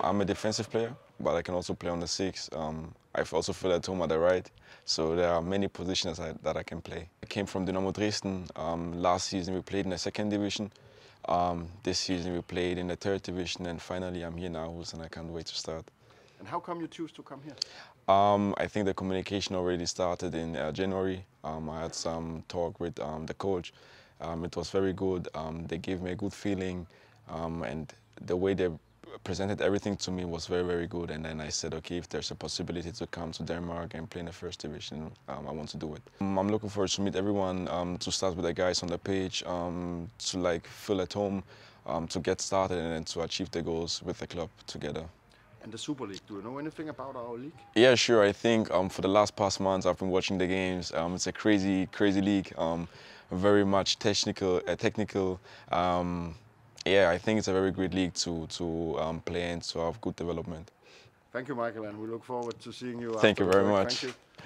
I'm a defensive player, but I can also play on the six. I also feel at home at the right, so there are many positions that I can play. I came from Dynamo Dresden. Last season we played in the 2nd division. This season we played in the 3rd division, and finally I'm here in Aarhus and I can't wait to start. And how come you choose to come here? I think the communication already started in January. I had some talk with the coach. It was very good. They gave me a good feeling, and the way they presented everything to me was very, very good. And then I said, okay, if there's a possibility to come to Denmark and play in the 1st division, I want to do it. I'm looking forward to meet everyone, to start with the guys on the page, to like feel at home, to get started and then to achieve the goals with the club together. And the Super League, do you know anything about our league? Yeah, sure. I think for the last past months I've been watching the games. It's a crazy, crazy league, very much technical. Yeah, I think it's a very great league to play and to have good development. Thank you, Michael, and we look forward to seeing you. Thank you very much. Thank you.